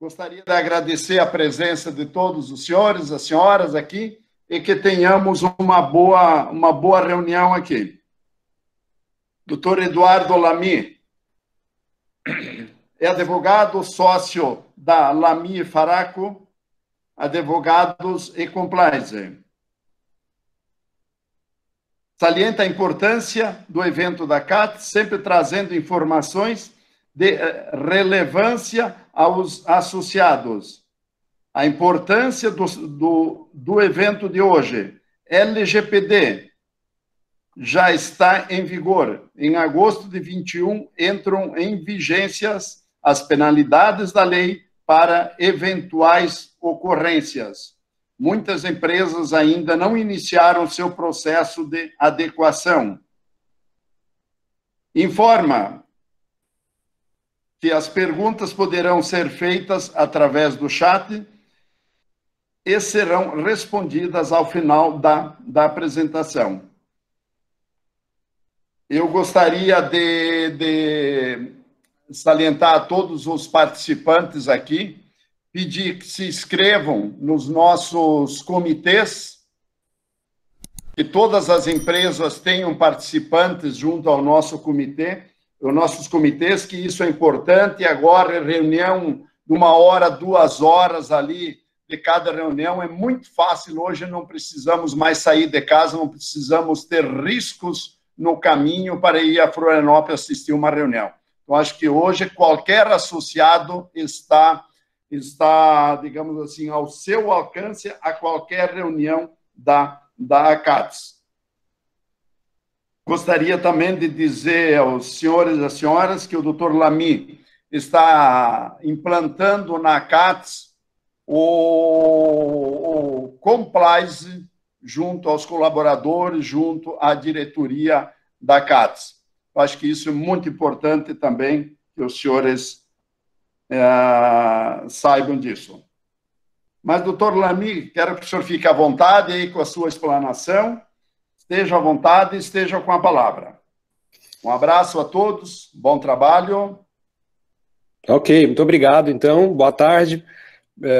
Gostaria de agradecer a presença de todos os senhores, as senhoras aqui, e que tenhamos uma boa reunião aqui. Dr. Eduardo Lamy é advogado sócio da Lamy Faraco Advogados e Compliance. Salienta a importância do evento da CAT, sempre trazendo informações de relevância aos associados. A importância do evento de hoje. LGPD já está em vigor. Em agosto de 21, entram em vigências as penalidades da lei para eventuais ocorrências. Muitas empresas ainda não iniciaram seu processo de adequação. Informa que as perguntas poderão ser feitas através do chat e serão respondidas ao final da apresentação. Eu gostaria de salientar a todos os participantes aqui, pedir que se inscrevam nos nossos comitês, que todas as empresas tenham participantes junto ao nosso comitê, os nossos comitês, que isso é importante. Agora, reunião de 1 hora, 2 horas ali de cada reunião, é muito fácil. Hoje não precisamos mais sair de casa, não precisamos ter riscos no caminho para ir a Florianópolis assistir uma reunião. Então, acho que hoje qualquer associado está, digamos assim, ao seu alcance a qualquer reunião da ACATS. Gostaria também de dizer aos senhores e às senhoras que o Dr. Lamy está implantando na CATS o compliance junto aos colaboradores, junto à diretoria da CATS. Eu acho que isso é muito importante também, que os senhores saibam disso. Mas, Dr. Lamy, quero que o senhor fique à vontade aí com a sua explanação. Esteja à vontade, esteja com a palavra. Um abraço a todos, bom trabalho. Ok, muito obrigado, então. Boa tarde.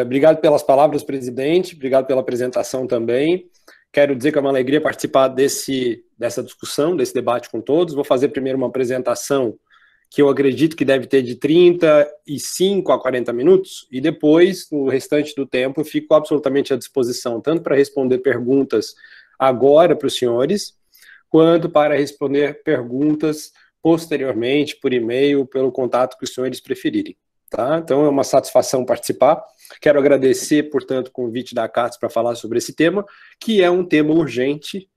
Obrigado pelas palavras, presidente. Obrigado pela apresentação também. Quero dizer que é uma alegria participar dessa discussão, desse debate com todos. Vou fazer primeiro uma apresentação que eu acredito que deve ter de 35 a 40 minutos, e depois, no restante do tempo, eu fico absolutamente à disposição, tanto para responder perguntas agora para os senhores, quanto para responder perguntas posteriormente, por e-mail, pelo contato que os senhores preferirem. Tá? Então, é uma satisfação participar. Quero agradecer, portanto, o convite da ACATS para falar sobre esse tema, que é um tema urgente,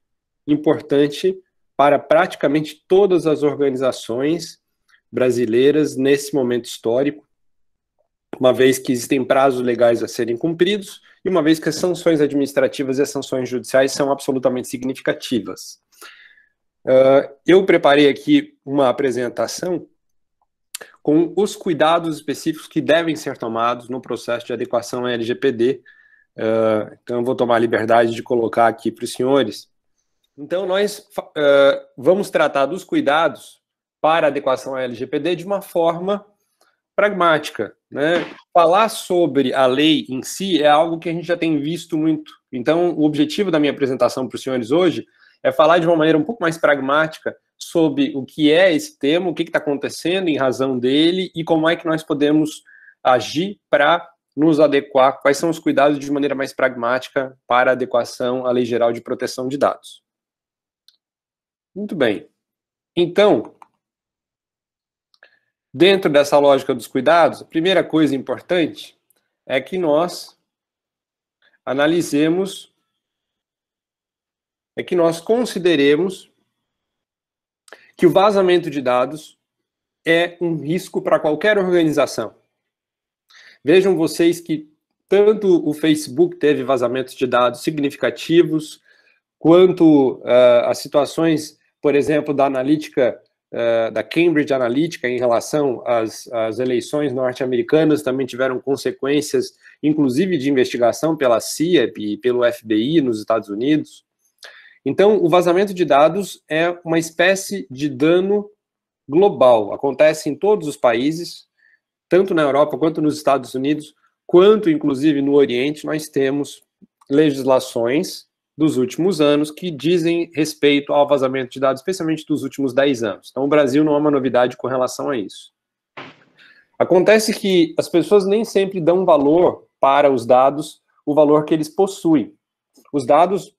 importante para praticamente todas as organizações brasileiras nesse momento histórico, uma vez que existem prazos legais a serem cumpridos, e uma vez que as sanções administrativas e as sanções judiciais são absolutamente significativas. Eu preparei aqui uma apresentação com os cuidados específicos que devem ser tomados no processo de adequação à LGPD. Então, eu vou tomar a liberdade de colocar aqui para os senhores. Então, nós vamos tratar dos cuidados para a adequação à LGPD de uma forma pragmática, né? Falar sobre a lei em si é algo que a gente já tem visto muito. Então, o objetivo da minha apresentação para os senhores hoje é falar de uma maneira um pouco mais pragmática sobre o que é esse tema, o que está acontecendo em razão dele e como é que nós podemos agir para nos adequar, quais são os cuidados de maneira mais pragmática para a adequação à Lei Geral de Proteção de Dados. Muito bem. Então, dentro dessa lógica dos cuidados, a primeira coisa importante é que nós analisemos, é que nós consideremos que o vazamento de dados é um risco para qualquer organização. Vejam vocês que tanto o Facebook teve vazamentos de dados significativos, quanto as situações, por exemplo, da Analytica, da Cambridge Analytica em relação às eleições norte-americanas também tiveram consequências, inclusive de investigação pela CIEP e pelo FBI nos Estados Unidos. Então, o vazamento de dados é uma espécie de dano global. Acontece em todos os países, tanto na Europa quanto nos Estados Unidos, quanto inclusive no Oriente, nós temos legislações dos últimos anos que dizem respeito ao vazamento de dados, especialmente dos últimos 10 anos. Então, o Brasil não é uma novidade com relação a isso. Acontece que as pessoas nem sempre dão valor para os dados, o valor que eles possuem. Os dados,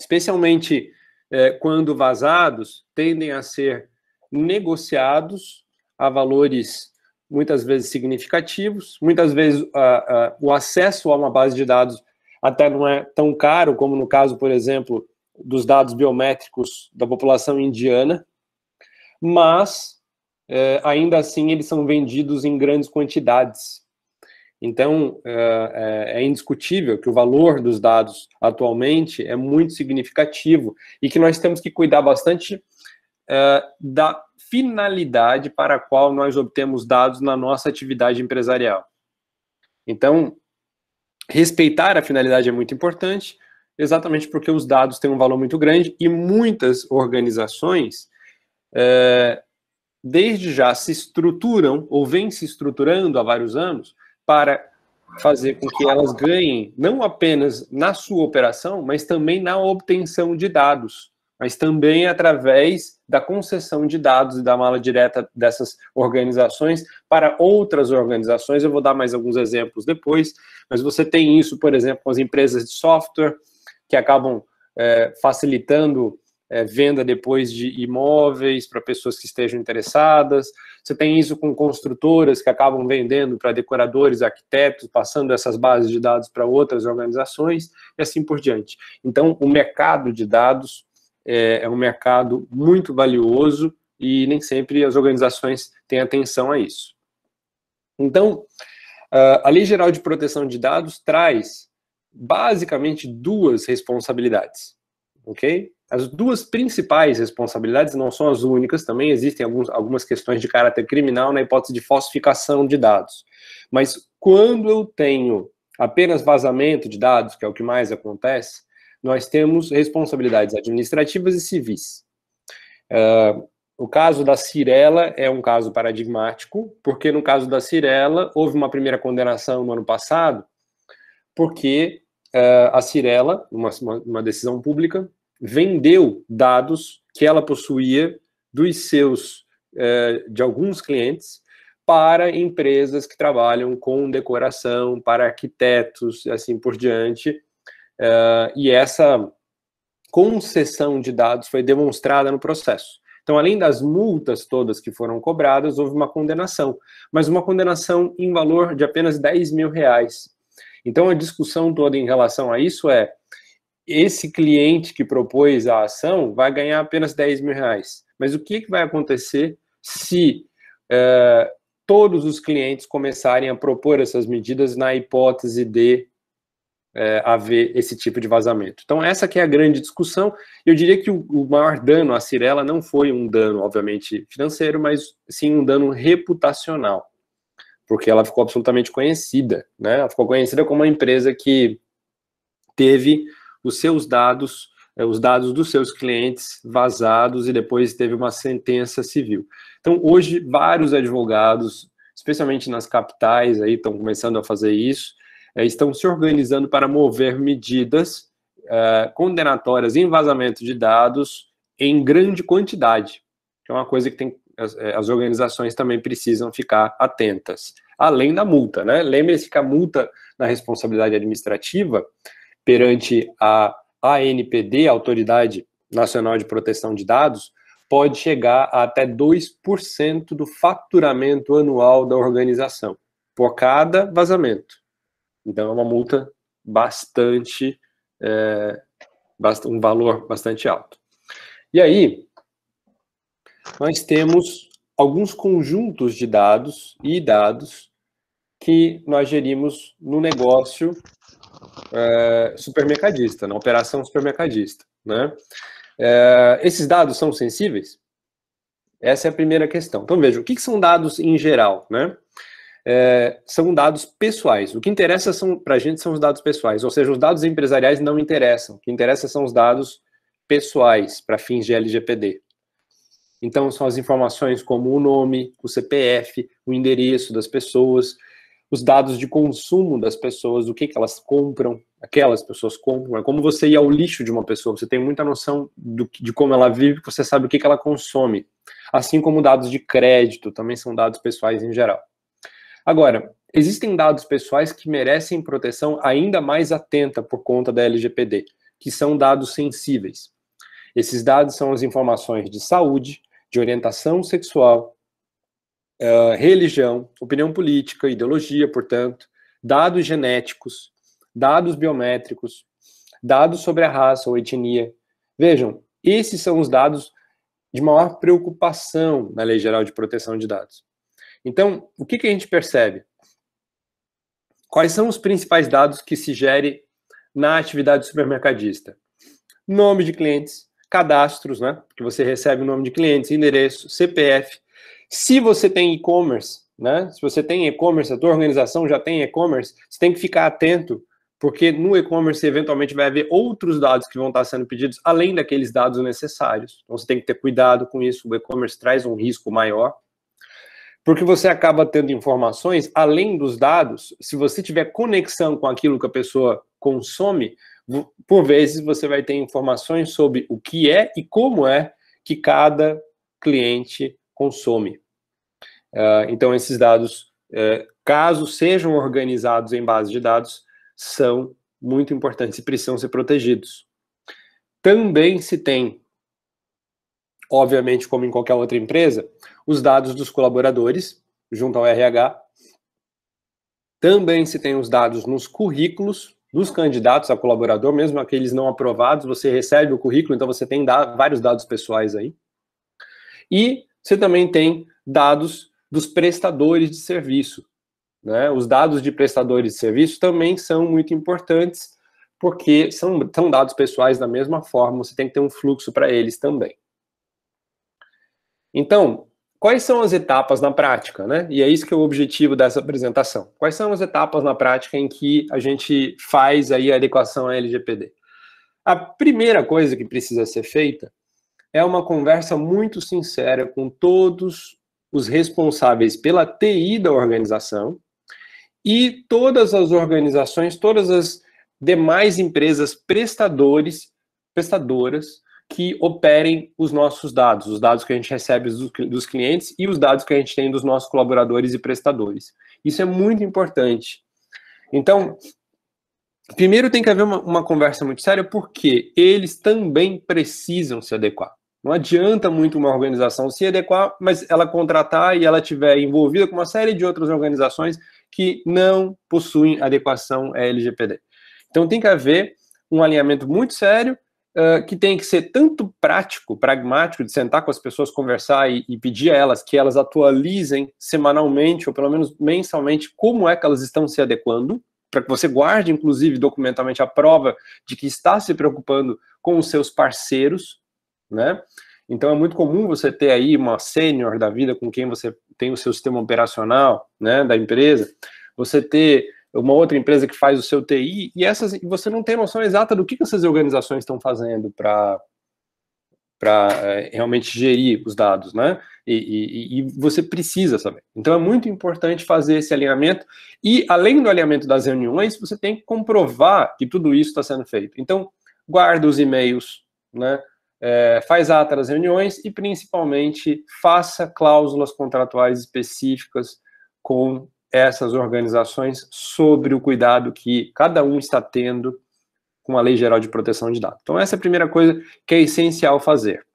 especialmente quando vazados, tendem a ser negociados a valores muitas vezes significativos, muitas vezes o acesso a uma base de dados até não é tão caro como no caso, por exemplo, dos dados biométricos da população indiana, mas ainda assim eles são vendidos em grandes quantidades. Então, é indiscutível que o valor dos dados atualmente é muito significativo e que nós temos que cuidar bastante da finalidade para a qual nós obtemos dados na nossa atividade empresarial. Então, respeitar a finalidade é muito importante, exatamente porque os dados têm um valor muito grande e muitas organizações desde já se estruturam ou vêm se estruturando há vários anos para fazer com que elas ganhem não apenas na sua operação, mas também na obtenção de dados, mas também através da concessão de dados e da mala direta dessas organizações para outras organizações. Eu vou dar mais alguns exemplos depois, mas você tem isso, por exemplo, com as empresas de software, que acabam facilitando venda depois de imóveis para pessoas que estejam interessadas. Você tem isso com construtoras que acabam vendendo para decoradores, arquitetos, passando essas bases de dados para outras organizações e assim por diante. Então, o mercado de dados é um mercado muito valioso e nem sempre as organizações têm atenção a isso. Então, a Lei Geral de Proteção de Dados traz, basicamente, duas responsabilidades, ok? As duas principais responsabilidades, não são as únicas, também existem algumas questões de caráter criminal na hipótese de falsificação de dados. Mas quando eu tenho apenas vazamento de dados, que é o que mais acontece, nós temos responsabilidades administrativas e civis. O caso da Cyrela é um caso paradigmático, porque no caso da Cyrela houve uma primeira condenação no ano passado, porque a Cyrela, uma decisão pública, vendeu dados que ela possuía dos seus, de alguns clientes, para empresas que trabalham com decoração, para arquitetos e assim por diante. E essa concessão de dados foi demonstrada no processo. Então, além das multas todas que foram cobradas, houve uma condenação, mas uma condenação em valor de apenas R$10 mil. Então, a discussão toda em relação a isso é, esse cliente que propôs a ação vai ganhar apenas R$10 mil, mas o que vai acontecer se todos os clientes começarem a propor essas medidas na hipótese de haver esse tipo de vazamento? Então, essa que é a grande discussão. Eu diria que o maior dano à Cyrela não foi um dano, obviamente, financeiro, mas sim um dano reputacional, porque ela ficou absolutamente conhecida, né? Ela ficou conhecida como uma empresa que teve os seus dados, os dados dos seus clientes vazados e depois teve uma sentença civil. Então, hoje, vários advogados, especialmente nas capitais, aí estão começando a fazer isso, estão se organizando para mover medidas condenatórias em vazamento de dados em grande quantidade, que é uma coisa que as organizações também precisam ficar atentas, além da multa, né? Lembre-se que a multa na responsabilidade administrativa perante a ANPD, Autoridade Nacional de Proteção de Dados, pode chegar a até 2% do faturamento anual da organização, por cada vazamento. Então, é uma multa bastante, um valor bastante alto. E aí, nós temos alguns conjuntos de dados e dados que nós gerimos no negócio supermercadista, na operação supermercadista, né? Esses dados são sensíveis? Essa é a primeira questão. Então, veja, o que são dados em geral, né? São dados pessoais. O que interessa para a gente são os dados pessoais, ou seja, os dados empresariais não interessam. O que interessa são os dados pessoais para fins de LGPD. Então, são as informações como o nome, o CPF, o endereço das pessoas, os dados de consumo das pessoas, o que elas compram, aquelas pessoas compram. É como você ir ao lixo de uma pessoa, você tem muita noção de como ela vive, você sabe o que ela consome. Assim como dados de crédito, também são dados pessoais em geral. Agora, existem dados pessoais que merecem proteção ainda mais atenta por conta da LGPD, que são dados sensíveis. Esses dados são as informações de saúde, de orientação sexual, religião, opinião política, ideologia, portanto, dados genéticos, dados biométricos, dados sobre a raça ou etnia. Vejam, esses são os dados de maior preocupação na Lei Geral de Proteção de Dados. Então, o que a gente percebe? Quais são os principais dados que se gere na atividade supermercadista? Nome de clientes, cadastros, né? Porque você recebe o nome de clientes, endereço, CPF. Se você tem e-commerce, né? Se você tem e-commerce, a tua organização já tem e-commerce, você tem que ficar atento, porque no e-commerce eventualmente vai haver outros dados que vão estar sendo pedidos, além daqueles dados necessários. Então você tem que ter cuidado com isso, o e-commerce traz um risco maior, porque você acaba tendo informações, além dos dados, se você tiver conexão com aquilo que a pessoa consome, por vezes você vai ter informações sobre o que é e como é que cada cliente consome. Então, esses dados, caso sejam organizados em base de dados, são muito importantes e precisam ser protegidos. Também se tem, obviamente, como em qualquer outra empresa, os dados dos colaboradores, junto ao RH. Também se tem os dados nos currículos dos candidatos a colaborador, mesmo aqueles não aprovados, você recebe o currículo, então você tem vários dados pessoais aí. E você também tem dados dos prestadores de serviço, né? Os dados de prestadores de serviço também são muito importantes, porque são dados pessoais da mesma forma, você tem que ter um fluxo para eles também. Então, quais são as etapas na prática, né? E é isso que é o objetivo dessa apresentação. Quais são as etapas na prática em que a gente faz aí a adequação à LGPD? A primeira coisa que precisa ser feita é uma conversa muito sincera com todos os responsáveis pela TI da organização e todas as organizações, todas as demais empresas prestadoras que operem os nossos dados, os dados que a gente recebe dos clientes e os dados que a gente tem dos nossos colaboradores e prestadores. Isso é muito importante. Então, primeiro tem que haver uma conversa muito séria, porque eles também precisam se adequar. Não adianta muito uma organização se adequar, mas ela contratar e ela estiver envolvida com uma série de outras organizações que não possuem adequação à LGPD. Então tem que haver um alinhamento muito sério, que tem que ser tanto prático, pragmático, de sentar com as pessoas, conversar e pedir a elas que elas atualizem semanalmente ou pelo menos mensalmente como é que elas estão se adequando, para que você guarde, inclusive, documentalmente a prova de que está se preocupando com os seus parceiros, né? Então é muito comum você ter aí uma sênior da vida com quem você tem o seu sistema operacional, né, da empresa, você ter uma outra empresa que faz o seu TI, e você não tem noção exata do que essas organizações estão fazendo para realmente gerir os dados, né? E você precisa saber. Então é muito importante fazer esse alinhamento, e além do alinhamento das reuniões, você tem que comprovar que tudo isso está sendo feito. Então, guarda os e-mails, né? Faz ata das reuniões e, principalmente, faça cláusulas contratuais específicas com essas organizações sobre o cuidado que cada um está tendo com a Lei Geral de Proteção de Dados. Então, essa é a primeira coisa que é essencial fazer.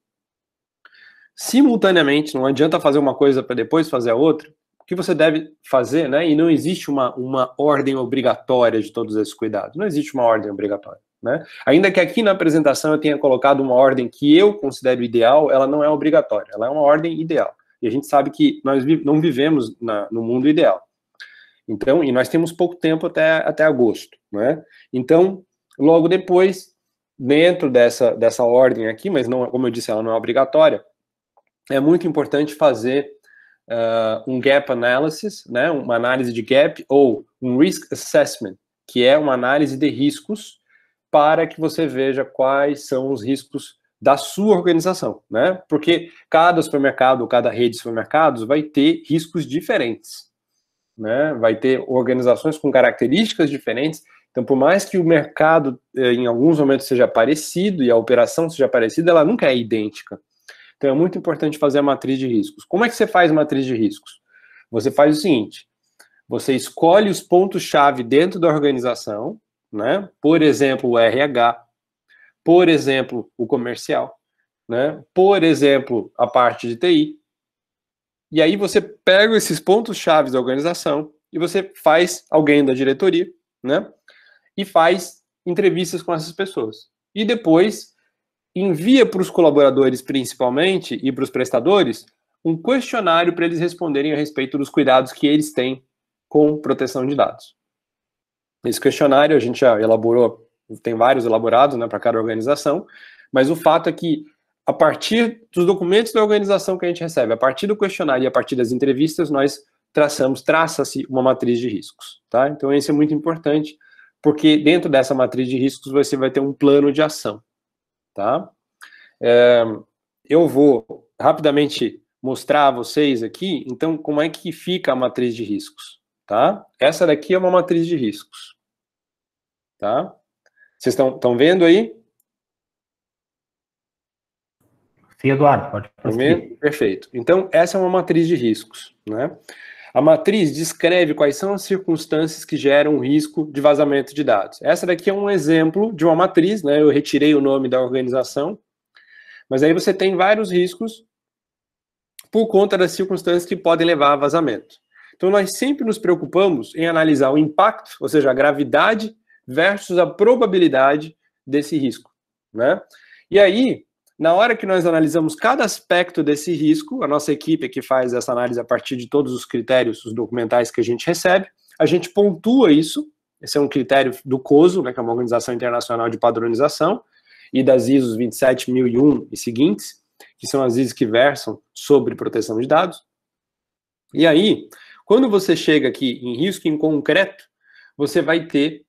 Simultaneamente, não adianta fazer uma coisa para depois fazer a outra, o que você deve fazer, né? E não existe uma ordem obrigatória de todos esses cuidados, não existe uma ordem obrigatória, né? Ainda que aqui na apresentação eu tenha colocado uma ordem que eu considero ideal, ela não é obrigatória, ela é uma ordem ideal. E a gente sabe que nós não vivemos no mundo ideal. Então, e nós temos pouco tempo até agosto, né? Então, logo depois, dentro dessa ordem aqui, mas não, como eu disse, ela não é obrigatória, é muito importante fazer um gap analysis, né? Uma análise de gap ou um risk assessment, que é uma análise de riscos para que você veja quais são os riscos da sua organização, né? Porque cada supermercado ou cada rede de supermercados vai ter riscos diferentes, né? Vai ter organizações com características diferentes. Então, por mais que o mercado, em alguns momentos, seja parecido e a operação seja parecida, ela nunca é idêntica. Então, é muito importante fazer a matriz de riscos. Como é que você faz a matriz de riscos? Você faz o seguinte, você escolhe os pontos-chave dentro da organização, né? Por exemplo, o RH, por exemplo, o comercial, né? Por exemplo, a parte de TI. E aí você pega esses pontos-chave da organização e você faz alguém da diretoria, né? E faz entrevistas com essas pessoas. E depois envia para os colaboradores, principalmente, e para os prestadores, um questionário para eles responderem a respeito dos cuidados que eles têm com proteção de dados. Esse questionário a gente já elaborou, tem vários elaborados, né, para cada organização, mas o fato é que, a partir dos documentos da organização que a gente recebe, a partir do questionário e a partir das entrevistas, nós traça-se uma matriz de riscos, tá? Então, isso é muito importante, porque dentro dessa matriz de riscos você vai ter um plano de ação, tá? Eu vou rapidamente mostrar a vocês aqui, então, como é que fica a matriz de riscos, tá? Essa daqui é uma matriz de riscos, tá? Vocês estão vendo aí? Sim, Eduardo, pode prosseguir. Perfeito. Então, essa é uma matriz de riscos, né? A matriz descreve quais são as circunstâncias que geram risco de vazamento de dados. Essa daqui é um exemplo de uma matriz, né? Eu retirei o nome da organização, mas aí você tem vários riscos por conta das circunstâncias que podem levar a vazamento. Então, nós sempre nos preocupamos em analisar o impacto, ou seja, a gravidade versus a probabilidade desse risco, né? E aí, na hora que nós analisamos cada aspecto desse risco, a nossa equipe que faz essa análise a partir de todos os critérios, os documentais que a gente recebe, a gente pontua isso. Esse é um critério do COSO, né, que é uma organização internacional de padronização, e das ISO 27001 e seguintes, que são as ISOs que versam sobre proteção de dados. E aí, quando você chega aqui em risco em concreto, você vai ter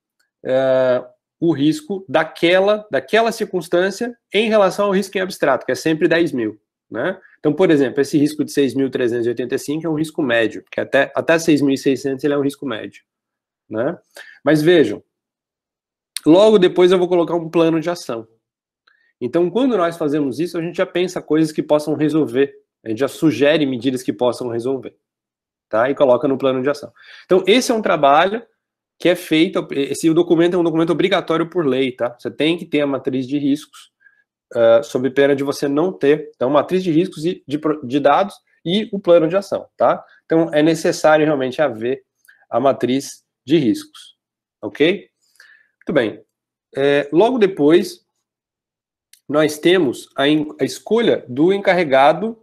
o risco daquela circunstância em relação ao risco em abstrato, que é sempre 10 mil, né? Então, por exemplo, esse risco de 6.385 é um risco médio, porque até 6.600 ele é um risco médio, né? Mas vejam, logo depois eu vou colocar um plano de ação. Então, quando nós fazemos isso, a gente já pensa coisas que possam resolver, a gente já sugere medidas que possam resolver, tá? E coloca no plano de ação. Então, esse é um trabalho que é feito, esse documento é um documento obrigatório por lei, tá? Você tem que ter a matriz de riscos, sob pena de você não ter. Então, matriz de riscos e de dados e o plano de ação, tá? Então, é necessário realmente haver a matriz de riscos, ok? Muito bem. Logo depois, nós temos a escolha do encarregado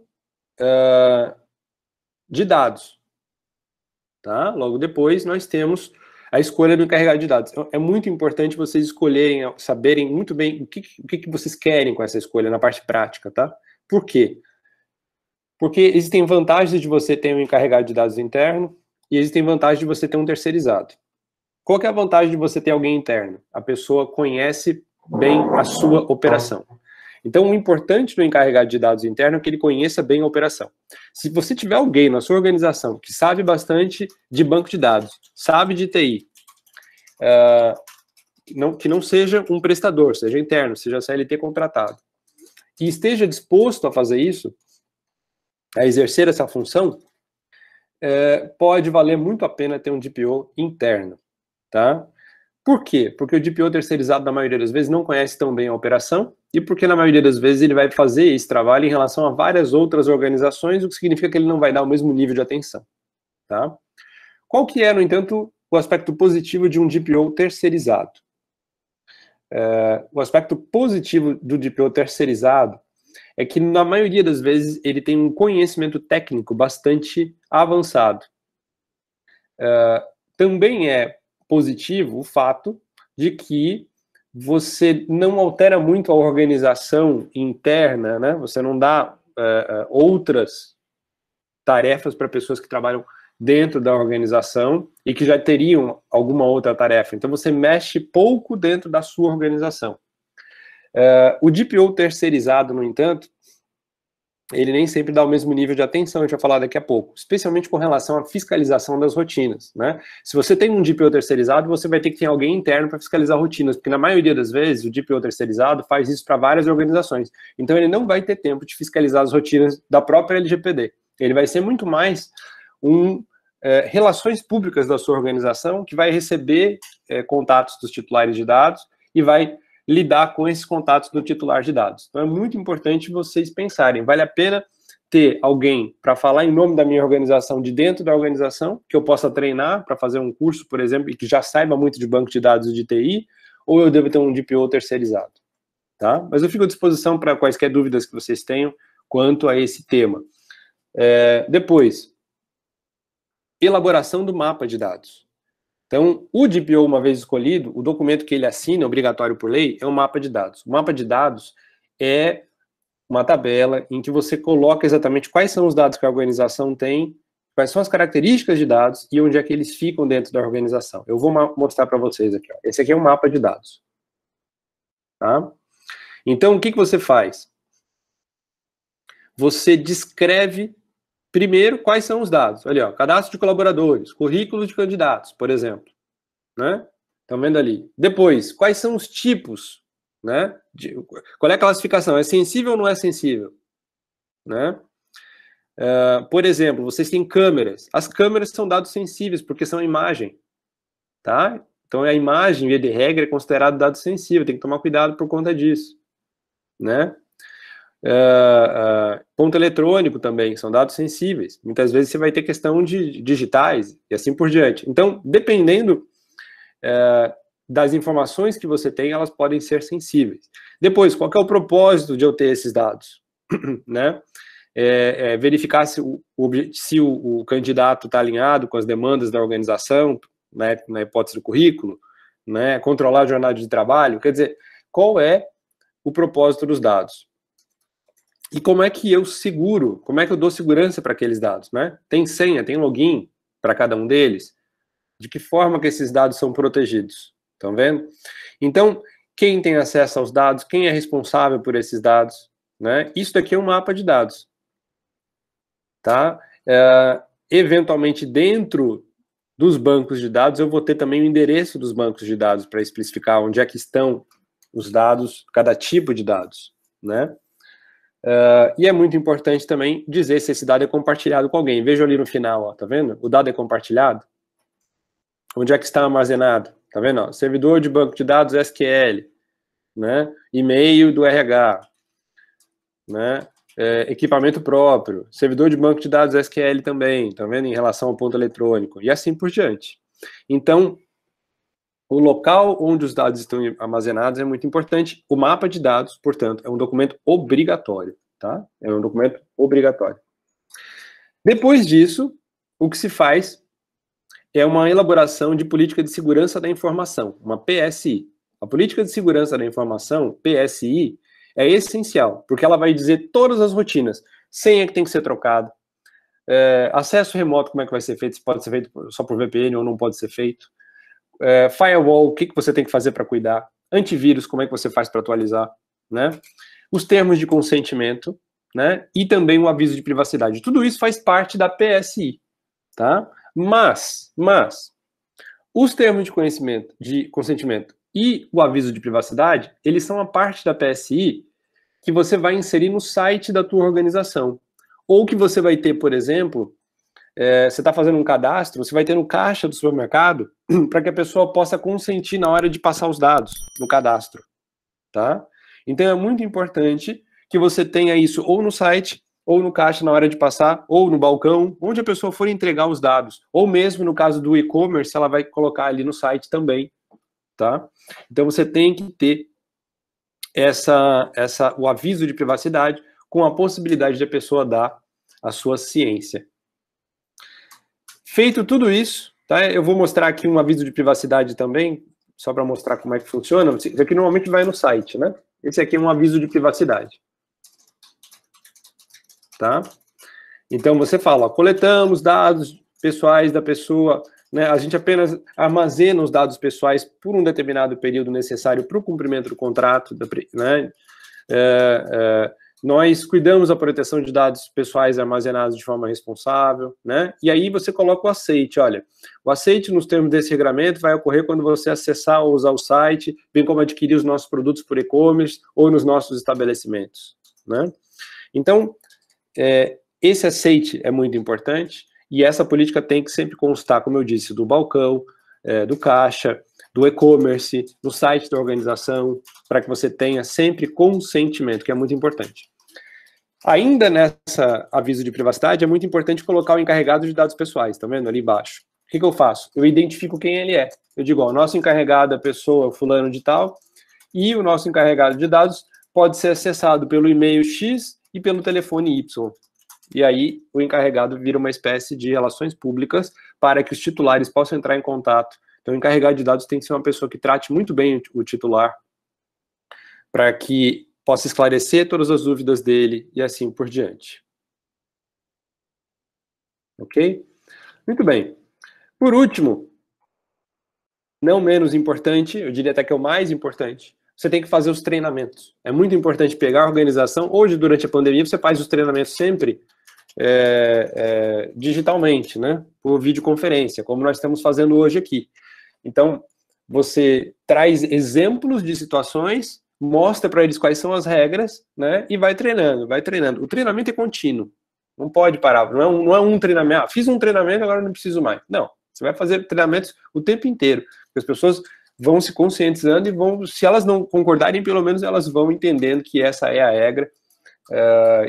de dados, tá? Logo depois, nós temos a escolha do encarregado de dados. É muito importante vocês escolherem, saberem muito bem o que vocês querem com essa escolha na parte prática, tá? Por quê? Porque existem vantagens de você ter um encarregado de dados interno e existem vantagens de você ter um terceirizado. Qual que é a vantagem de você ter alguém interno? A pessoa conhece bem a sua operação. Então, o importante do encarregado de dados interno é que ele conheça bem a operação. Se você tiver alguém na sua organização que sabe bastante de banco de dados, sabe de TI, que não seja um prestador, seja interno, seja CLT contratado, e esteja disposto a fazer isso, a exercer essa função, pode valer muito a pena ter um DPO interno, tá? Por quê? Porque o DPO terceirizado, na maioria das vezes, não conhece tão bem a operação e porque, na maioria das vezes, ele vai fazer esse trabalho em relação a várias outras organizações, o que significa que ele não vai dar o mesmo nível de atenção, tá? Qual que é, no entanto, o aspecto positivo de um DPO terceirizado? O aspecto positivo do DPO terceirizado é que, na maioria das vezes, ele tem um conhecimento técnico bastante avançado. Também é positivo o fato de que você não altera muito a organização interna, né? Você não dá outras tarefas para pessoas que trabalham dentro da organização e que já teriam alguma outra tarefa. Então, você mexe pouco dentro da sua organização. O DPO terceirizado, no entanto, ele nem sempre dá o mesmo nível de atenção, a gente vai falar daqui a pouco, especialmente com relação à fiscalização das rotinas, né? Se você tem um DPO terceirizado, você vai ter que ter alguém interno para fiscalizar rotinas, porque na maioria das vezes o DPO terceirizado faz isso para várias organizações. Então ele não vai ter tempo de fiscalizar as rotinas da própria LGPD. Ele vai ser muito mais um relações públicas da sua organização, que vai receber contatos dos titulares de dados e vai lidar com esses contatos do titular de dados. Então é muito importante vocês pensarem, vale a pena ter alguém para falar em nome da minha organização, de dentro da organização, que eu possa treinar para fazer um curso, por exemplo, e que já saiba muito de banco de dados e de TI, ou eu devo ter um DPO terceirizado, tá? Mas eu fico à disposição para quaisquer dúvidas que vocês tenham quanto a esse tema. Depois, elaboração do mapa de dados. Então, o DPO, uma vez escolhido, o documento que ele assina, obrigatório por lei, é um mapa de dados. O mapa de dados é uma tabela em que você coloca exatamente quais são os dados que a organização tem, quais são as características de dados e onde é que eles ficam dentro da organização. Eu vou mostrar para vocês aqui, ó. Esse aqui é um mapa de dados. Tá? Então, o que você faz? Você descreve primeiro, quais são os dados? Olha, ó, cadastro de colaboradores, currículo de candidatos, por exemplo, né? Estão vendo ali. Depois, quais são os tipos, né? Qual é a classificação? É sensível ou não é sensível? Né? Por exemplo, vocês têm câmeras. As câmeras são dados sensíveis, porque são imagem, tá? Então, a imagem, via de regra, é considerado dado sensível. Tem que tomar cuidado por conta disso, né? Ponto eletrônico também, são dados sensíveis. Muitas vezes você vai ter questão de digitais e assim por diante. Então, dependendo das informações que você tem, elas podem ser sensíveis. Depois, qual que é o propósito de eu ter esses dados? Né? Verificar se o candidato está alinhado com as demandas da organização, né, na hipótese do currículo, né, controlar a jornada de trabalho. Quer dizer, qual é o propósito dos dados? E como é que eu seguro, como é que eu dou segurança para aqueles dados, né? Tem senha, tem login para cada um deles? De que forma que esses dados são protegidos? Estão vendo? Então, quem tem acesso aos dados, quem é responsável por esses dados, né? Isso daqui é um mapa de dados, tá? Eventualmente, dentro dos bancos de dados, eu vou ter também o endereço dos bancos de dados para especificar onde é que estão os dados, cada tipo de dados, né? E é muito importante também dizer se esse dado é compartilhado com alguém. Veja ali no final, ó, tá vendo? O dado é compartilhado. Onde é que está armazenado? Tá vendo? Ó, servidor de banco de dados SQL, né? E-mail do RH, né? Equipamento próprio, servidor de banco de dados SQL também, tá vendo? Em relação ao ponto eletrônico, e assim por diante. Então, o local onde os dados estão armazenados é muito importante. O mapa de dados, portanto, é um documento obrigatório, tá? É um documento obrigatório. Depois disso, o que se faz é uma elaboração de política de segurança da informação, uma PSI. A política de segurança da informação, PSI, é essencial, porque ela vai dizer todas as rotinas. Senha que tem que ser trocada, acesso remoto, como é que vai ser feito, se pode ser feito só por VPN ou não pode ser feito. Firewall, o que você tem que fazer para cuidar, antivírus, como é que você faz para atualizar, né? Os termos de consentimento, né? E também o aviso de privacidade. Tudo isso faz parte da PSI, tá? Mas os termos de consentimento e o aviso de privacidade, eles são a parte da PSI que você vai inserir no site da tua organização. Ou que você vai ter, por exemplo, você está fazendo um cadastro, você vai ter no caixa do supermercado para que a pessoa possa consentir na hora de passar os dados no cadastro, tá? Então é muito importante que você tenha isso ou no site, ou no caixa na hora de passar, ou no balcão, onde a pessoa for entregar os dados, ou mesmo no caso do e-commerce, ela vai colocar ali no site também, tá? Então você tem que ter o aviso de privacidade com a possibilidade de a pessoa dar a sua ciência. Feito tudo isso, tá? Eu vou mostrar aqui um aviso de privacidade também, só para mostrar como é que funciona. Isso aqui normalmente vai no site, né? Esse aqui é um aviso de privacidade. Tá? Então você fala, ó, coletamos dados pessoais da pessoa né? A gente apenas armazena os dados pessoais por um determinado período necessário para o cumprimento do contrato, né? Nós cuidamos da proteção de dados pessoais armazenados de forma responsável, né? E aí você coloca o aceite, olha, o aceite nos termos desse regramento vai ocorrer quando você acessar ou usar o site, bem como adquirir os nossos produtos por e-commerce ou nos nossos estabelecimentos, né? Então, esse aceite é muito importante e essa política tem que sempre constar, como eu disse, do balcão, do caixa, do e-commerce, do site da organização, para que você tenha sempre consentimento, que é muito importante. Ainda nessa aviso de privacidade, é muito importante colocar o encarregado de dados pessoais, tá vendo ali embaixo? O que eu faço? Eu identifico quem ele é. Eu digo, ó, o nosso encarregado é a pessoa fulano de tal, e o nosso encarregado de dados pode ser acessado pelo e-mail X e pelo telefone Y. E aí, o encarregado vira uma espécie de relações públicas para que os titulares possam entrar em contato. Então, o encarregado de dados tem que ser uma pessoa que trate muito bem o titular, para que possa esclarecer todas as dúvidas dele e assim por diante. Ok? Muito bem. Por último, não menos importante, eu diria até que é o mais importante, você tem que fazer os treinamentos. É muito importante pegar a organização. Hoje, durante a pandemia, você faz os treinamentos sempre digitalmente, né? Por videoconferência, como nós estamos fazendo hoje aqui. Então, você traz exemplos de situações, mostra para eles quais são as regras, né? E vai treinando, vai treinando. O treinamento é contínuo, não pode parar, não é um treinamento, ah, fiz um treinamento, agora não preciso mais. Não, você vai fazer treinamentos o tempo inteiro, porque as pessoas vão se conscientizando e vão, se elas não concordarem, pelo menos elas vão entendendo que essa é a regra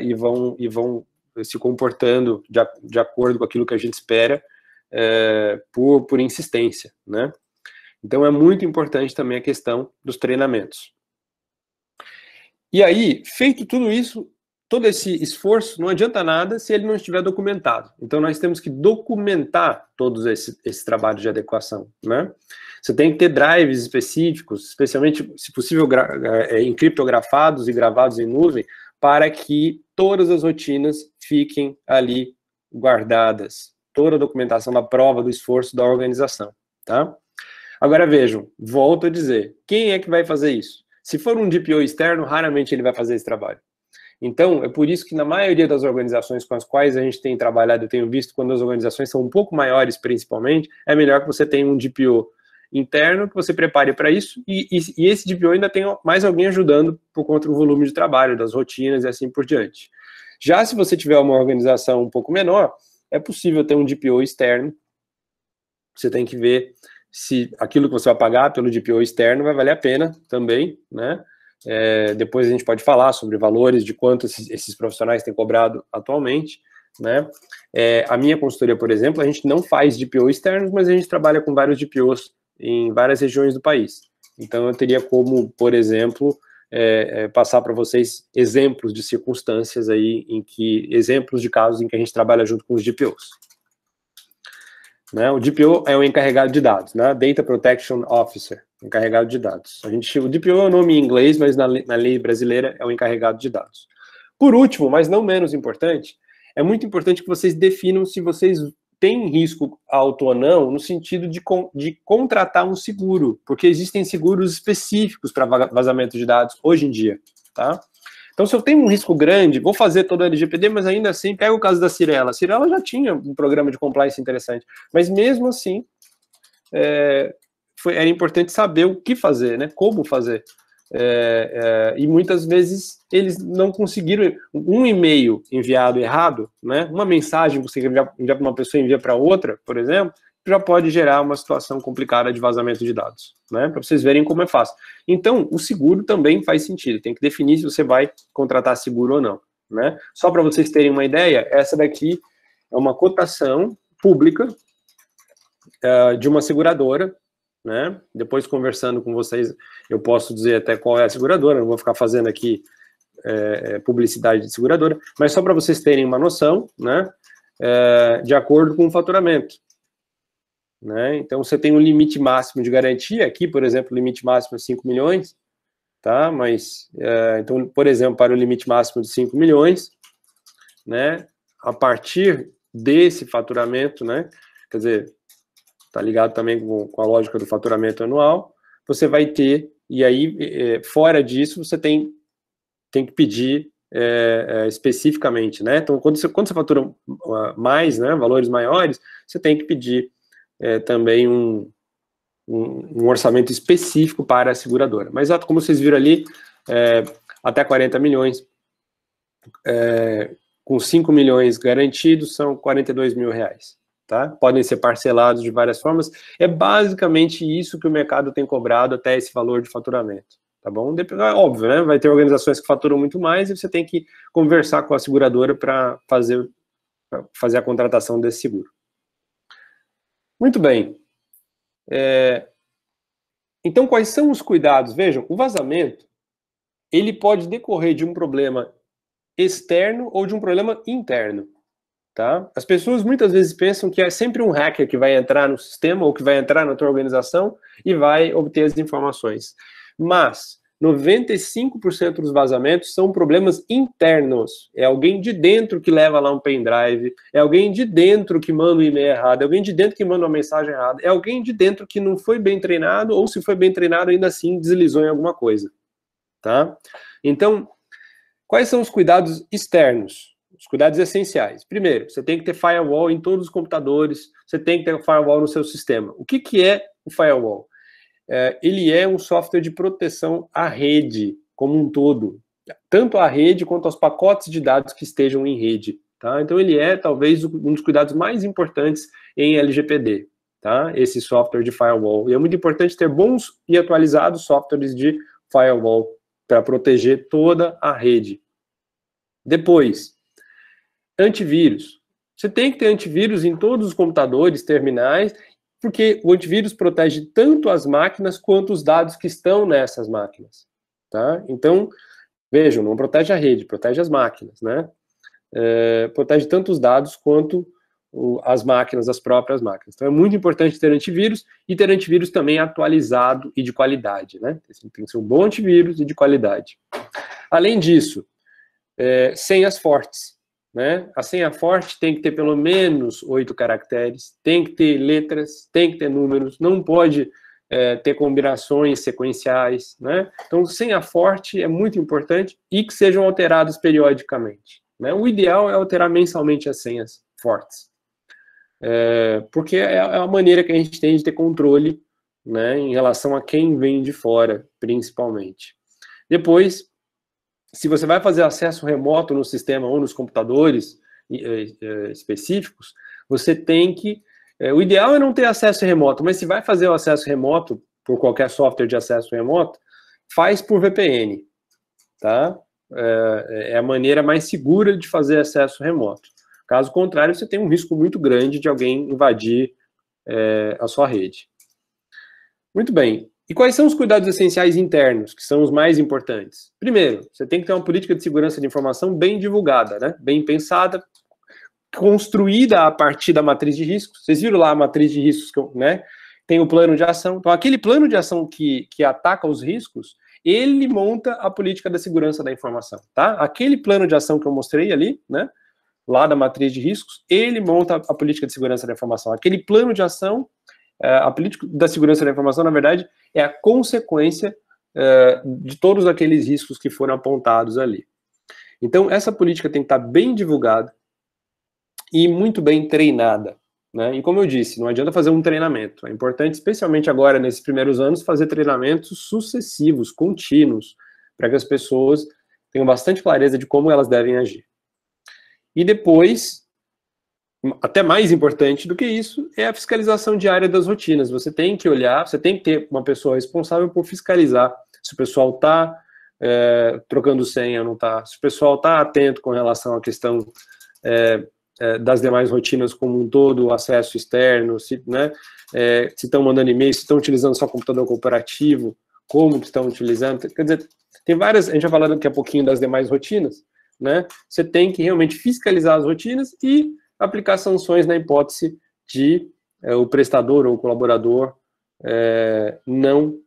e vão se comportando de acordo com aquilo que a gente espera por insistência, né? Então é muito importante também a questão dos treinamentos. E aí, feito tudo isso, todo esse esforço, não adianta nada se ele não estiver documentado. Então, nós temos que documentar todos esse trabalho de adequação, né? Você tem que ter drives específicos, especialmente, se possível, encriptografados e gravados em nuvem, para que todas as rotinas fiquem ali guardadas. Toda a documentação da prova, do esforço da organização, tá? Agora, vejam, volto a dizer, quem é que vai fazer isso? Se for um DPO externo, raramente ele vai fazer esse trabalho. Então, é por isso que na maioria das organizações com as quais a gente tem trabalhado, eu tenho visto, quando as organizações são um pouco maiores, principalmente, é melhor que você tenha um DPO interno, que você prepare para isso, e esse DPO ainda tem mais alguém ajudando por conta do volume de trabalho, das rotinas e assim por diante. Já se você tiver uma organização um pouco menor, é possível ter um DPO externo, você tem que ver se aquilo que você vai pagar pelo DPO externo vai valer a pena também, né? Depois a gente pode falar sobre valores, de quanto esses profissionais têm cobrado atualmente, né? A minha consultoria, por exemplo, a gente não faz DPO externos, mas a gente trabalha com vários DPOs em várias regiões do país. Então eu teria como, por exemplo, passar para vocês exemplos de circunstâncias aí, exemplos de casos em que a gente trabalha junto com os DPOs. Né? O DPO é o encarregado de dados, né? Data Protection Officer, encarregado de dados. O DPO é o nome em inglês, mas na lei brasileira é o encarregado de dados. Por último, mas não menos importante, é muito importante que vocês definam se vocês têm risco alto ou não, no sentido de contratar um seguro, porque existem seguros específicos para vazamento de dados hoje em dia, tá? Então, se eu tenho um risco grande, vou fazer todo o LGPD, mas ainda assim, pega o caso da Cyrela. A Cyrela já tinha um programa de compliance interessante, mas mesmo assim, era importante saber o que fazer, né? Como fazer. E muitas vezes, eles não conseguiram. Um e-mail enviado errado, né? Uma mensagem que você envia para uma pessoa e envia para outra, por exemplo, já pode gerar uma situação complicada de vazamento de dados, né? Para vocês verem como é fácil. Então, o seguro também faz sentido, tem que definir se você vai contratar seguro ou não, né? Só para vocês terem uma ideia, essa daqui é uma cotação pública de uma seguradora, né? Depois, conversando com vocês, eu posso dizer até qual é a seguradora, não vou ficar fazendo aqui publicidade de seguradora, mas só para vocês terem uma noção, né? De acordo com o faturamento. Né? Então, você tem um limite máximo de garantia, aqui, por exemplo, o limite máximo é 5 milhões, tá? Mas, então, por exemplo, para o limite máximo de 5 milhões, né? A partir desse faturamento, né? Quer dizer, está ligado também com a lógica do faturamento anual, você vai ter, e aí, fora disso, você tem que pedir especificamente, né? Então, quando você fatura mais, né, valores maiores, você tem que pedir também um orçamento específico para a seguradora. Mas, como vocês viram ali, até 40 milhões, com 5 milhões garantidos, são 42 mil reais. Tá? Podem ser parcelados de várias formas. É basicamente isso que o mercado tem cobrado até esse valor de faturamento. Tá bom? Óbvio, né? Vai ter organizações que faturam muito mais e você tem que conversar com a seguradora para fazer a contratação desse seguro. Muito bem. Então, quais são os cuidados? Vejam, o vazamento, ele pode decorrer de um problema externo ou de um problema interno, tá? As pessoas muitas vezes pensam que é sempre um hacker que vai entrar no sistema ou que vai entrar na tua organização e vai obter as informações. Mas 95% dos vazamentos são problemas internos. É alguém de dentro que leva lá um pendrive, é alguém de dentro que manda um e-mail errado, é alguém de dentro que manda uma mensagem errada, é alguém de dentro que não foi bem treinado ou, se foi bem treinado, ainda assim deslizou em alguma coisa, tá? Então, quais são os cuidados externos? Os cuidados essenciais. Primeiro, você tem que ter firewall em todos os computadores, você tem que ter firewall no seu sistema. O que é o firewall? Ele é um software de proteção à rede como um todo, tanto à rede quanto aos pacotes de dados que estejam em rede. Tá? Então, ele é, talvez, um dos cuidados mais importantes em LGPD, tá? Esse software de firewall. E é muito importante ter bons e atualizados softwares de firewall para proteger toda a rede. Depois, antivírus. Você tem que ter antivírus em todos os computadores, terminais, porque o antivírus protege tanto as máquinas quanto os dados que estão nessas máquinas, tá? Então, vejam, não protege a rede, protege as máquinas, né? Protege tanto os dados quanto as máquinas, as próprias máquinas. Então, é muito importante ter antivírus e ter antivírus também atualizado e de qualidade, né? Tem que ser um bom antivírus e de qualidade. Além disso, senhas fortes, né? A senha forte tem que ter pelo menos 8 caracteres, tem que ter letras, tem que ter números, não pode ter combinações sequenciais, né? Então, senha forte é muito importante e que sejam alteradas periodicamente, né? O ideal é alterar mensalmente as senhas fortes, porque é a maneira que a gente tem de ter controle, né, em relação a quem vem de fora, principalmente. Depois, se você vai fazer acesso remoto no sistema ou nos computadores específicos, você tem que... O ideal é não ter acesso remoto, mas se vai fazer o acesso remoto, por qualquer software de acesso remoto, faz por VPN, tá? É a maneira mais segura de fazer acesso remoto. Caso contrário, você tem um risco muito grande de alguém invadir a sua rede. Muito bem. E quais são os cuidados essenciais internos, que são os mais importantes? Primeiro, você tem que ter uma política de segurança de informação bem divulgada, né? Bem pensada, construída a partir da matriz de riscos. Vocês viram lá a matriz de riscos, né? Tem o plano de ação. Então, aquele plano de ação que ataca os riscos, ele monta a política da segurança da informação, tá? Aquele plano de ação que eu mostrei ali, né? Lá da matriz de riscos, ele monta a política de segurança da informação. Aquele plano de ação... A política da segurança da informação, na verdade, é a consequência de todos aqueles riscos que foram apontados ali. Então, essa política tem que estar bem divulgada e muito bem treinada, né? E como eu disse, não adianta fazer um treinamento. É importante, especialmente agora, nesses primeiros anos, fazer treinamentos sucessivos, contínuos, para que as pessoas tenham bastante clareza de como elas devem agir. E depois... Até mais importante do que isso é a fiscalização diária das rotinas. Você tem que olhar, você tem que ter uma pessoa responsável por fiscalizar se o pessoal está trocando senha ou não está, se o pessoal está atento com relação à questão das demais rotinas como um todo, o acesso externo, se, né, se estão mandando e-mail, se estão utilizando só computador corporativo, como que estão utilizando. Quer dizer, tem várias, a gente já falou daqui a pouquinho das demais rotinas, né? Você tem que realmente fiscalizar as rotinas e aplicar sanções na hipótese de o prestador ou o colaborador não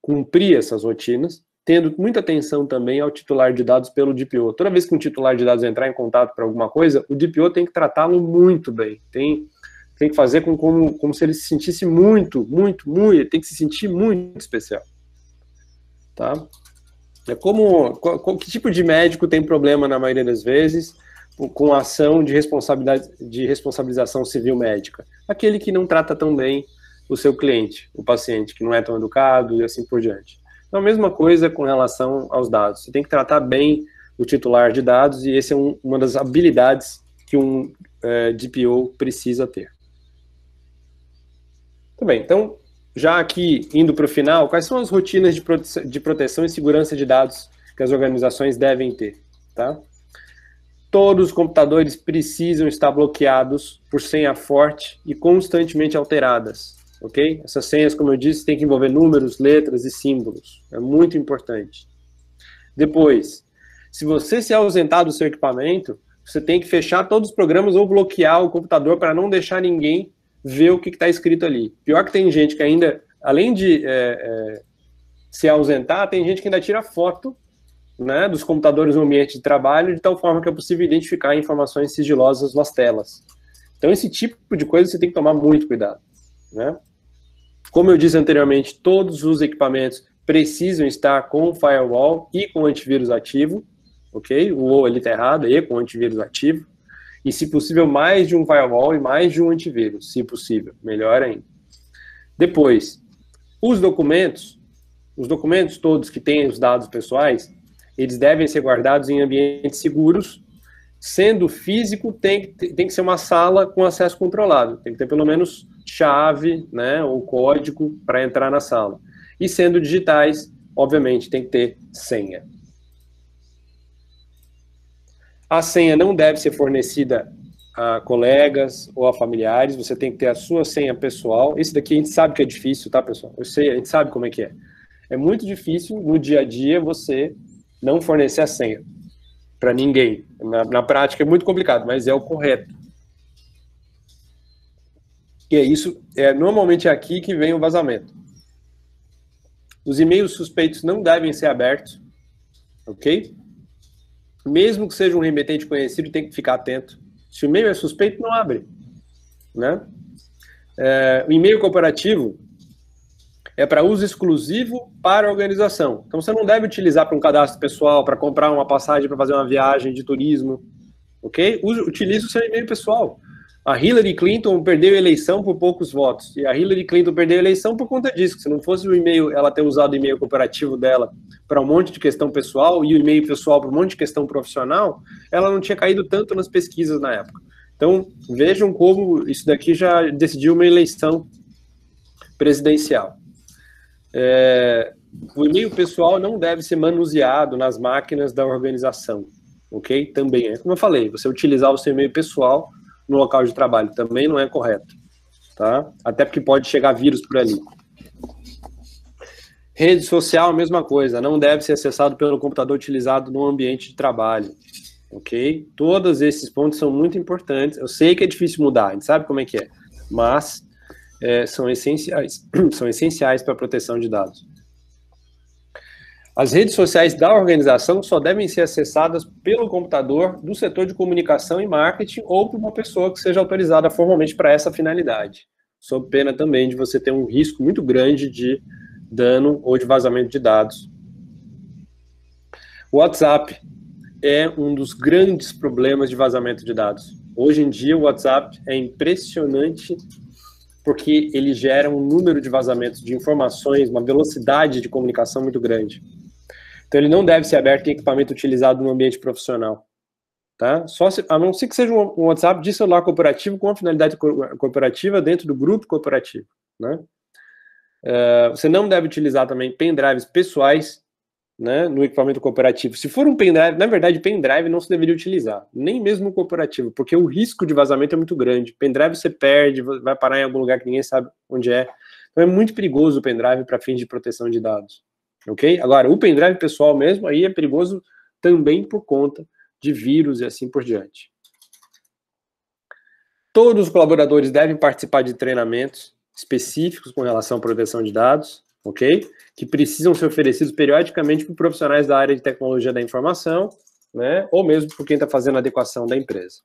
cumprir essas rotinas, tendo muita atenção também ao titular de dados pelo DPO. Toda vez que um titular de dados entrar em contato para alguma coisa, o DPO tem que tratá-lo muito bem. Tem tem que fazer como se ele se sentisse muito, ele tem que se sentir muito especial, tá? É como que tipo de médico tem problema na maioria das vezes com a ação de responsabilização civil médica? Aquele que não trata tão bem o seu cliente, o paciente, que não é tão educado e assim por diante. Então, a mesma coisa com relação aos dados. Você tem que tratar bem o titular de dados, e essa é uma das habilidades que um DPO precisa ter. Muito bem, então, já aqui, indo para o final, quais são as rotinas de proteção e segurança de dados que as organizações devem ter, tá? Todos os computadores precisam estar bloqueados por senha forte e constantemente alteradas, ok? Essas senhas, como eu disse, tem que envolver números, letras e símbolos. É muito importante. Depois, se você se ausentar do seu equipamento, você tem que fechar todos os programas ou bloquear o computador para não deixar ninguém ver o que está escrito ali. Pior que tem gente que ainda, além de se ausentar, tem gente que ainda tira foto, né, dos computadores no ambiente de trabalho, de tal forma que é possível identificar informações sigilosas nas telas. Então, esse tipo de coisa você tem que tomar muito cuidado, né? Como eu disse anteriormente, todos os equipamentos precisam estar com o firewall e com o antivírus ativo, ok? O "ou" ali está errado, "e" com o antivírus ativo. E, se possível, mais de um firewall e mais de um antivírus, se possível, melhor ainda. Depois, os documentos todos que têm os dados pessoais, eles devem ser guardados em ambientes seguros. Sendo físico, tem que ser uma sala com acesso controlado. Tem que ter pelo menos chave, né, ou código para entrar na sala. E sendo digitais, obviamente, tem que ter senha. A senha não deve ser fornecida a colegas ou a familiares. Você tem que ter a sua senha pessoal. Esse daqui a gente sabe que é difícil, tá, pessoal? Eu sei, a gente sabe como é que é. É muito difícil no dia a dia você não fornecer a senha para ninguém. Na prática é muito complicado, mas é o correto. E é isso, normalmente é aqui que vem o vazamento. Os e-mails suspeitos não devem ser abertos, ok? Mesmo que seja um remetente conhecido, tem que ficar atento. Se o e-mail é suspeito, não abre, né? O e-mail corporativo é para uso exclusivo para a organização. Então, você não deve utilizar para um cadastro pessoal, para comprar uma passagem, para fazer uma viagem de turismo, ok? Utilize o seu e-mail pessoal. A Hillary Clinton perdeu a eleição por poucos votos. E a Hillary Clinton perdeu a eleição por conta disso. Se não fosse o e-mail, ela ter usado o e-mail corporativo dela para um monte de questão pessoal e o e-mail pessoal para um monte de questão profissional, ela não tinha caído tanto nas pesquisas na época. Então, vejam como isso daqui já decidiu uma eleição presidencial. O e-mail pessoal não deve ser manuseado nas máquinas da organização, ok? Também é, como eu falei, você utilizar o seu e-mail pessoal no local de trabalho também não é correto, tá? Até porque pode chegar vírus por ali. Rede social, mesma coisa, não deve ser acessado pelo computador utilizado no ambiente de trabalho, ok? Todos esses pontos são muito importantes. Eu sei que é difícil mudar, a gente sabe como é que é, mas são essenciais para a proteção de dados. As redes sociais da organização só devem ser acessadas pelo computador do setor de comunicação e marketing ou por uma pessoa que seja autorizada formalmente para essa finalidade, sob pena também de você ter um risco muito grande de dano ou de vazamento de dados. O WhatsApp é um dos grandes problemas de vazamento de dados. Hoje em dia, o WhatsApp é impressionante, porque ele gera um número de vazamentos de informações, uma velocidade de comunicação muito grande. Então, ele não deve ser aberto em equipamento utilizado no ambiente profissional, tá? A não ser que seja um WhatsApp de celular corporativo com a finalidade corporativa dentro do grupo corporativo, né? Você não deve utilizar também pendrives pessoais, né, no equipamento corporativo. Se for um pendrive, na verdade, pendrive não se deveria utilizar, nem mesmo o corporativo, porque o risco de vazamento é muito grande. Pendrive você perde, vai parar em algum lugar que ninguém sabe onde é. Então é muito perigoso o pendrive para fins de proteção de dados, ok? Agora, o pendrive pessoal mesmo, aí é perigoso também por conta de vírus e assim por diante. Todos os colaboradores devem participar de treinamentos específicos com relação à proteção de dados, ok? Que precisam ser oferecidos periodicamente por profissionais da área de tecnologia da informação, né? Ou mesmo por quem está fazendo a adequação da empresa.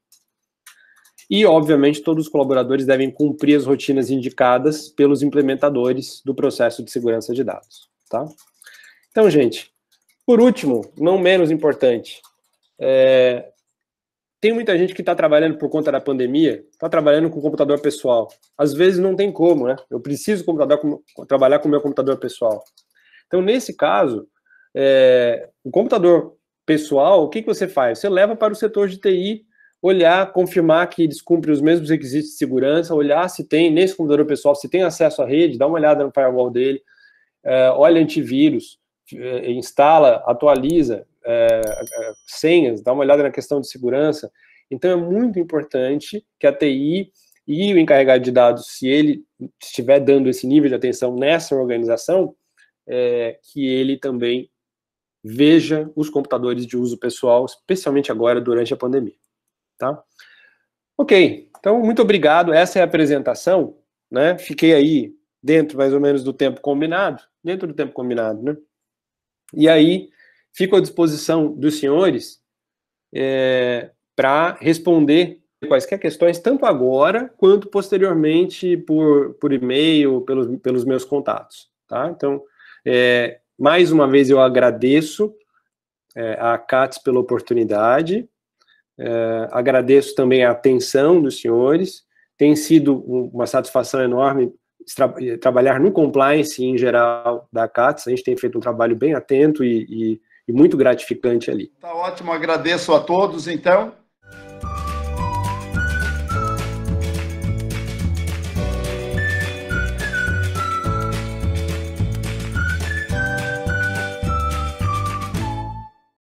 E, obviamente, todos os colaboradores devem cumprir as rotinas indicadas pelos implementadores do processo de segurança de dados, tá? Então, gente, por último, não menos importante, tem muita gente que está trabalhando por conta da pandemia, está trabalhando com computador pessoal. Às vezes não tem como, né? Eu preciso trabalhar com o meu computador pessoal. Então, nesse caso, o computador pessoal, o que você faz? Você leva para o setor de TI, olhar, confirmar que eles cumprem os mesmos requisitos de segurança, olhar se tem, nesse computador pessoal, se tem acesso à rede, dá uma olhada no firewall dele, olha antivírus, instala, atualiza senhas, dá uma olhada na questão de segurança. Então, é muito importante que a TI e o encarregado de dados, se ele estiver dando esse nível de atenção nessa organização, que ele também veja os computadores de uso pessoal, especialmente agora, durante a pandemia. Tá? Ok, então muito obrigado, essa é a apresentação, né? Fiquei aí dentro mais ou menos do tempo combinado, né? E aí fico à disposição dos senhores para responder quaisquer questões, tanto agora quanto posteriormente por e-mail, pelos meus contatos, tá? Então, mais uma vez eu agradeço a ACATS pela oportunidade. Agradeço também a atenção dos senhores, tem sido uma satisfação enorme trabalhar no compliance em geral da ACATS, a gente tem feito um trabalho bem atento e muito gratificante ali. Tá ótimo, agradeço a todos, então.